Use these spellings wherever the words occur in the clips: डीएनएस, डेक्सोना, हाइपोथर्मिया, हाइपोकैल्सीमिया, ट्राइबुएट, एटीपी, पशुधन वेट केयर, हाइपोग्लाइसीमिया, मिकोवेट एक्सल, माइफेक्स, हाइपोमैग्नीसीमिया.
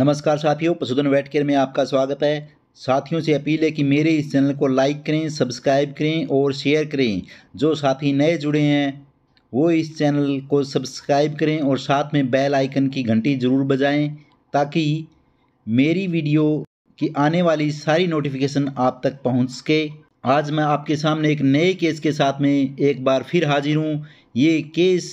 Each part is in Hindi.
नमस्कार साथियों, पशुधन वेट केयर में आपका स्वागत है। साथियों से अपील है कि मेरे इस चैनल को लाइक करें, सब्सक्राइब करें और शेयर करें। जो साथी नए जुड़े हैं वो इस चैनल को सब्सक्राइब करें और साथ में बेल आइकन की घंटी ज़रूर बजाएं ताकि मेरी वीडियो की आने वाली सारी नोटिफिकेशन आप तक पहुँच सके। आज मैं आपके सामने एक नए केस के साथ में एक बार फिर हाजिर हूँ। ये केस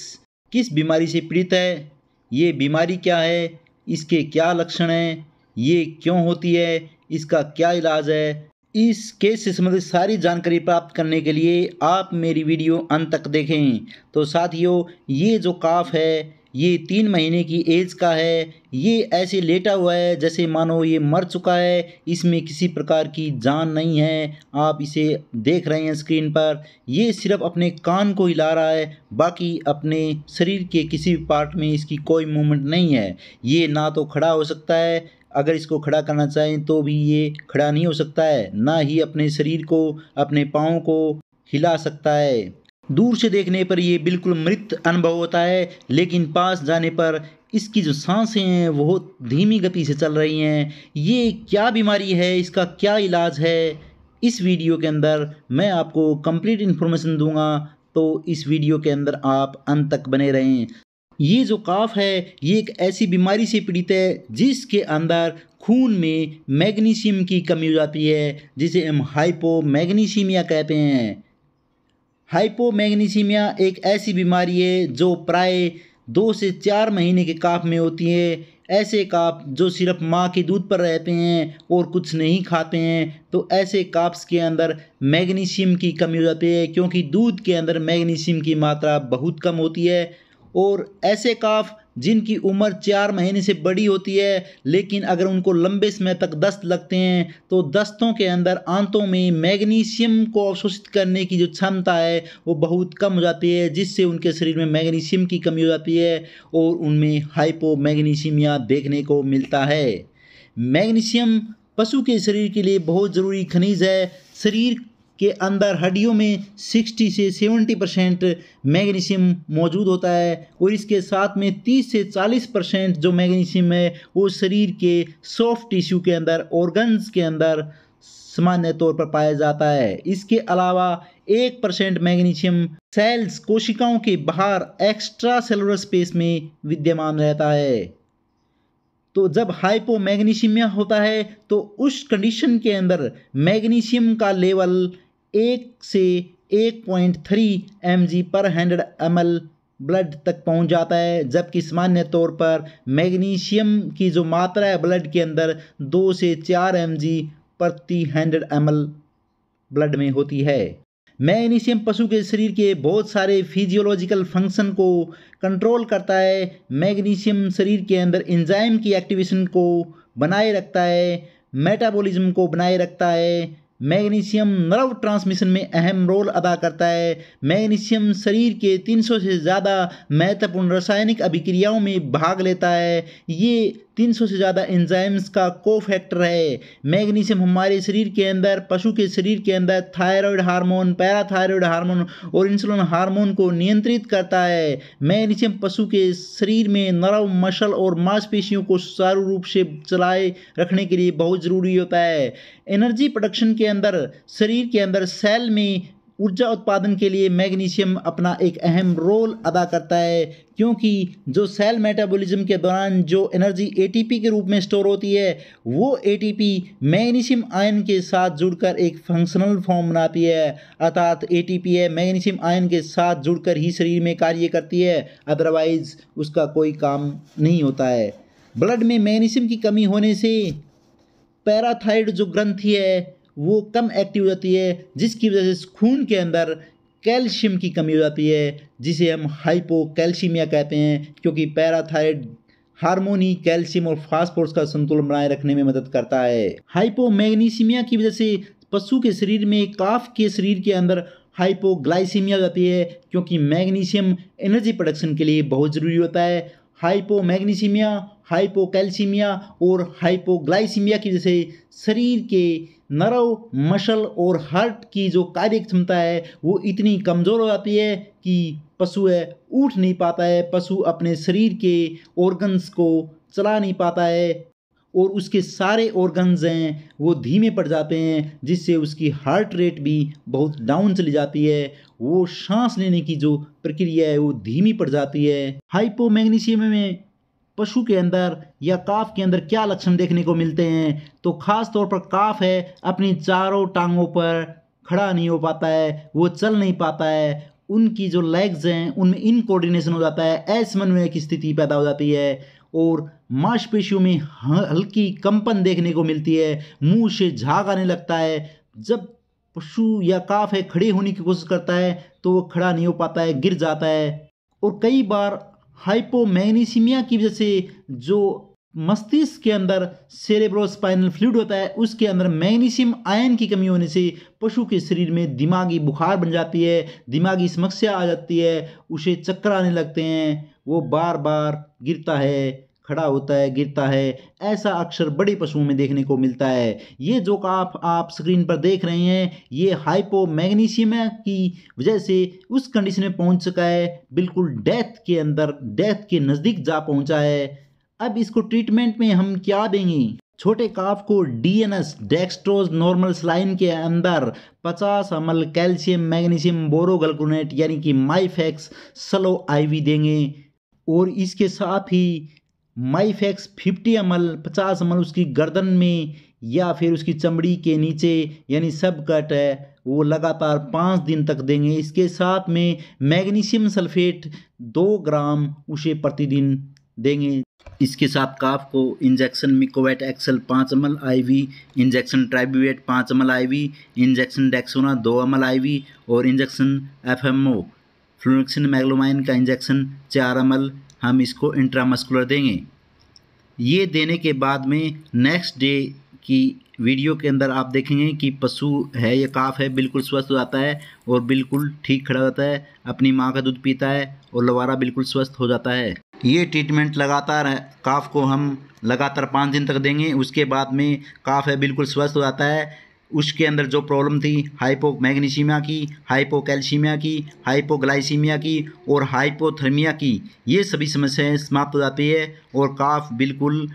किस बीमारी से पीड़ित है, ये बीमारी क्या है, इसके क्या लक्षण हैं, ये क्यों होती है, इसका क्या इलाज है। इस केस से संबंधित सारी जानकारी प्राप्त करने के लिए आप मेरी वीडियो अंत तक देखें। तो साथियों, ये जो काफ है ये 3 महीने की एज का है। ये ऐसे लेटा हुआ है जैसे मानो ये मर चुका है, इसमें किसी प्रकार की जान नहीं है। आप इसे देख रहे हैं स्क्रीन पर। ये सिर्फ अपने कान को हिला रहा है, बाकी अपने शरीर के किसी भी पार्ट में इसकी कोई मूवमेंट नहीं है। ये ना तो खड़ा हो सकता है, अगर इसको खड़ा करना चाहें तो भी ये खड़ा नहीं हो सकता है, ना ही अपने शरीर को, अपने पाँव को हिला सकता है। दूर से देखने पर ये बिल्कुल मृत अनुभव होता है, लेकिन पास जाने पर इसकी जो सांसें हैं वो धीमी गति से चल रही हैं। ये क्या बीमारी है, इसका क्या इलाज है, इस वीडियो के अंदर मैं आपको कंप्लीट इन्फॉर्मेशन दूंगा। तो इस वीडियो के अंदर आप अंत तक बने रहें। ये जो काफ है ये एक ऐसी बीमारी से पीड़ित है जिसके अंदर खून में मैग्नीशियम की कमी हो जाती है, जिसे हम हाइपोमैग्नीसीमिया कहते हैं। हाइपोमैग्नीसीमिया एक ऐसी बीमारी है जो प्राय 2 से 4 महीने के काफ में होती है। ऐसे काफ जो सिर्फ माँ के दूध पर रहते हैं और कुछ नहीं खाते हैं, तो ऐसे काफ्स के अंदर मैग्नीशियम की कमी हो जाती है, क्योंकि दूध के अंदर मैग्नीशियम की मात्रा बहुत कम होती है। और ऐसे काफ जिनकी उम्र 4 महीने से बड़ी होती है, लेकिन अगर उनको लंबे समय तक दस्त लगते हैं तो दस्तों के अंदर, आंतों में मैग्नीशियम को अवशोषित करने की जो क्षमता है वो बहुत कम हो जाती है, जिससे उनके शरीर में मैग्नीशियम की कमी हो जाती है और उनमें हाइपोमैग्नीसीमिया देखने को मिलता है। मैग्नीशियम पशु के शरीर के लिए बहुत ज़रूरी खनिज है। शरीर के अंदर हड्डियों में 60 से 70% मैग्नीशियम मौजूद होता है और इसके साथ में 30 से 40% जो मैग्नीशियम है वो शरीर के सॉफ्ट टिश्यू के अंदर, ऑर्गन्स के अंदर सामान्य तौर पर पाया जाता है। इसके अलावा 1% मैग्नीशियम सेल्स, कोशिकाओं के बाहर एक्स्ट्रा सेलुलर स्पेस में विद्यमान रहता है। तो जब हाइपोमैग्नीसीमिया होता है तो उस कंडीशन के अंदर मैग्नीशियम का लेवल 1 से 1.3 mg/100 ml ब्लड तक पहुंच जाता है, जबकि सामान्य तौर पर मैग्नीशियम की जो मात्रा है ब्लड के अंदर 2 से 4 mg/100 ml ब्लड में होती है। मैग्नीशियम पशु के शरीर के बहुत सारे फिजियोलॉजिकल फंक्शन को कंट्रोल करता है। मैग्नीशियम शरीर के अंदर एंजाइम की एक्टिवेशन को बनाए रखता है, मेटाबॉलिज्म को बनाए रखता है। मैग्नीशियम नर्व ट्रांसमिशन में अहम रोल अदा करता है। मैग्नीशियम शरीर के 300 से ज़्यादा महत्वपूर्ण रासायनिक अभिक्रियाओं में भाग लेता है। ये 300 से ज़्यादा एंजाइम्स का कोफैक्टर है। मैग्नीशियम हमारे शरीर के अंदर, पशु के शरीर के अंदर थायराइड हार्मोन, पैराथायराइड हार्मोन और इंसुलिन हार्मोन को नियंत्रित करता है। मैग्नीशियम पशु के शरीर में नर्व, मसल और मांसपेशियों को सुचारू रूप से चलाए रखने के लिए बहुत ज़रूरी होता है। एनर्जी प्रोडक्शन के अंदर, शरीर के अंदर सेल में ऊर्जा उत्पादन के लिए मैग्नीशियम अपना एक अहम रोल अदा करता है, क्योंकि जो सेल मेटाबॉलिज्म के दौरान जो एनर्जी एटीपी के रूप में स्टोर होती है वो एटीपी मैग्नीशियम आयन के साथ जुड़कर एक फंक्शनल फॉर्म बनाती है। अर्थात एटीपी है मैग्नीशियम आयन के साथ जुड़कर ही शरीर में कार्य करती है, अदरवाइज उसका कोई काम नहीं होता है। ब्लड में मैग्नीशियम की कमी होने से पैराथायराइड जो ग्रंथि है वो कम एक्टिव हो जाती है, जिसकी वजह से खून के अंदर कैल्शियम की कमी हो जाती है, जिसे हम हाइपोकैल्सीमिया कहते हैं, क्योंकि पैराथायराइड हार्मोन कैल्शियम और फास्फोरस का संतुलन बनाए रखने में मदद करता है। हाइपोमैग्नीसीमिया की वजह से पशु के शरीर में, काफ के शरीर के अंदर हाइपोग्लाइसीमिया हो जाती है, क्योंकि मैग्नीशियम एनर्जी प्रोडक्शन के लिए बहुत ज़रूरी होता है। हाइपोमैग्नीसीमिया, हाइपोकैल्सीमिया और हाइपोग्लाइसीमिया की वजह से शरीर के नर्व, मसल और हार्ट की जो कार्य क्षमता है वो इतनी कमज़ोर हो जाती है कि पशु है उठ नहीं पाता है, पशु अपने शरीर के ऑर्गन्स को चला नहीं पाता है और उसके सारे ऑर्गन्स हैं वो धीमे पड़ जाते हैं, जिससे उसकी हार्ट रेट भी बहुत डाउन चली जाती है, वो सांस लेने की जो प्रक्रिया है वो धीमी पड़ जाती है। हाइपोमैग्नीसीमिया में पशु के अंदर या काफ के अंदर क्या लक्षण देखने को मिलते हैं, तो ख़ास तौर पर काफ है अपनी चारों टांगों पर खड़ा नहीं हो पाता है, वो चल नहीं पाता है, उनकी जो लेग्स हैं उनमें इनकोऑर्डिनेशन हो जाता है, असमन्वय की स्थिति पैदा हो जाती है, और मांसपेशियों में हल्की कंपन देखने को मिलती है, मुंह से झाग आने लगता है। जब पशु या काफ है खड़े होने की कोशिश करता है तो वो खड़ा नहीं हो पाता है, गिर जाता है। और कई बार हाइपोमैग्नीसीमिया की वजह से जो मस्तिष्क के अंदर सेरेब्रोस्पाइनल फ्लूइड होता है उसके अंदर मैग्नीशियम आयन की कमी होने से पशु के शरीर में दिमागी बुखार बन जाती है, दिमागी समस्या आ जाती है, उसे चक्कर आने लगते हैं, वो बार बार गिरता है, खड़ा होता है, गिरता है। ऐसा अक्सर बड़े पशुओं में देखने को मिलता है। ये जो आप स्क्रीन पर देख रहे हैं ये हाइपोमैग्नीसीमिया की वजह से उस कंडीशन में पहुंच चुका है, बिल्कुल डेथ के अंदर, डेथ के नज़दीक जा पहुंचा है। अब इसको ट्रीटमेंट में हम क्या देंगे? छोटे काफ को डीएनएस डेक्सट्रोज नॉर्मल स्लाइन के अंदर 50 ml कैल्शियम मैग्नीशियम बोरोगल्कोनेट यानी कि माइफेक्स स्लो आईवी देंगे, और इसके साथ ही माइफेक्स 50 ml उसकी गर्दन में या फिर उसकी चमड़ी के नीचे यानी सबकट है वो लगातार 5 दिन तक देंगे। इसके साथ में मैग्नीशियम सल्फेट 2 ग्राम उसे प्रतिदिन देंगे। इसके साथ काफ को इंजेक्शन मिकोवेट एक्सल 5 ml आईवी, इंजेक्शन ट्राइबुएट 5 ml आईवी, इंजेक्शन डेक्सोना 2 ml आईवी, और इंजेक्शन FMO फ्लुरोक्सिन मैग्लोमाइन का इंजेक्शन 4 ml हम इसको इंट्रामस्कुलर देंगे। ये देने के बाद में नेक्स्ट डे की वीडियो के अंदर आप देखेंगे कि पशु है या काफ है बिल्कुल स्वस्थ हो जाता है और बिल्कुल ठीक खड़ा होता है, अपनी माँ का दूध पीता है और लवारा बिल्कुल स्वस्थ हो जाता है। ये ट्रीटमेंट लगातार काफ को हम लगातार 5 दिन तक देंगे। उसके बाद में काफ है बिल्कुल स्वस्थ हो जाता है, उसके अंदर जो प्रॉब्लम थी हाइपोमैग्नीसीमिया की, हाइपोकैल्सीमिया की, हाइपोग्लाइसीमिया की और हाइपोथर्मिया की, ये सभी समस्याएं समाप्त हो जाती है और काफ बिल्कुल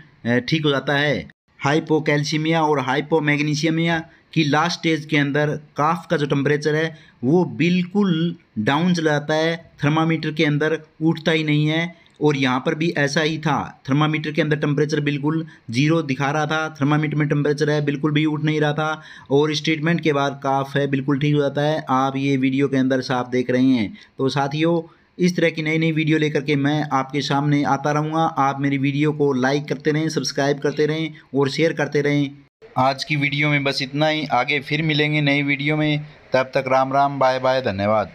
ठीक हो जाता है। हाइपोकैल्सीमिया और हाइपोमैग्नीसीमिया कि लास्ट स्टेज के अंदर काफ का जो टेम्परेचर है वो बिल्कुल डाउन चला जाता है, थर्मामीटर के अंदर उठता ही नहीं है, और यहाँ पर भी ऐसा ही था, थर्मामीटर के अंदर टेम्परेचर बिल्कुल 0 दिखा रहा था, थर्मामीटर में टेम्परेचर है बिल्कुल भी उठ नहीं रहा था, और इस ट्रीटमेंट के बाद काफ है बिल्कुल ठीक हो जाता है। आप ये वीडियो के अंदर साफ देख रहे हैं। तो साथियों, इस तरह की नई नई वीडियो लेकर के मैं आपके सामने आता रहूँगा। आप मेरी वीडियो को लाइक करते रहें, सब्सक्राइब करते रहें और शेयर करते रहें। आज की वीडियो में बस इतना ही, आगे फिर मिलेंगे नई वीडियो में, तब तक राम राम, बाय बाय, धन्यवाद।